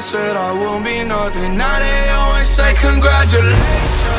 said I won't be nothing. Now they always say congratulations.